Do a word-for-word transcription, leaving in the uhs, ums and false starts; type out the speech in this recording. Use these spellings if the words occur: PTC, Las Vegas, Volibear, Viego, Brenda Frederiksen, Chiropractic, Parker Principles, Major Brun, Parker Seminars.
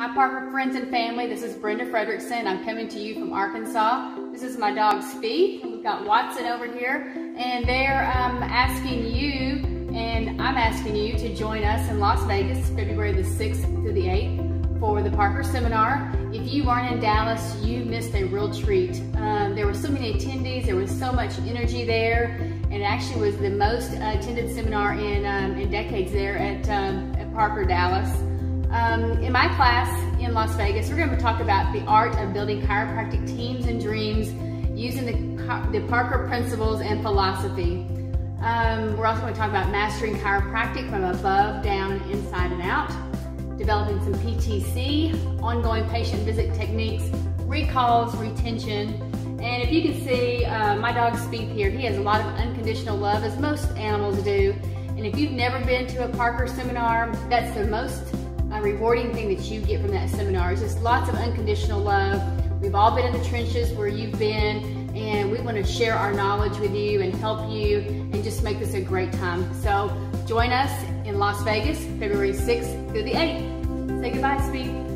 Hi Parker friends and family, this is Brenda Frederiksen. I'm coming to you from Arkansas. This is my dog Speed. We've got Watson over here, and they're um, asking you, and I'm asking you to join us in Las Vegas, February the sixth through the eighth for the Parker Seminar. If you aren't in Dallas, you missed a real treat. Um, there were so many attendees, there was so much energy there, and it actually was the most uh, attended seminar in, um, in decades there at, um, at Parker Dallas. Um, in my class in Las Vegas, we're going to talk about the art of building chiropractic teams and dreams using the, the Parker Principles and philosophy. Um, we're also going to talk about mastering chiropractic from above, down, inside and out, developing some P T C, ongoing patient visit techniques, recalls, retention. And if you can see, uh, my dog Speed here, he has a lot of unconditional love, as most animals do. And if you've never been to a Parker seminar, that's the most a rewarding thing that you get from that seminar is just lots of unconditional love. We've all been in the trenches where you've been, and we want to share our knowledge with you and help you and just make this a great time. So join us in Las Vegas, February sixth through the eighth. Say goodbye, Speed.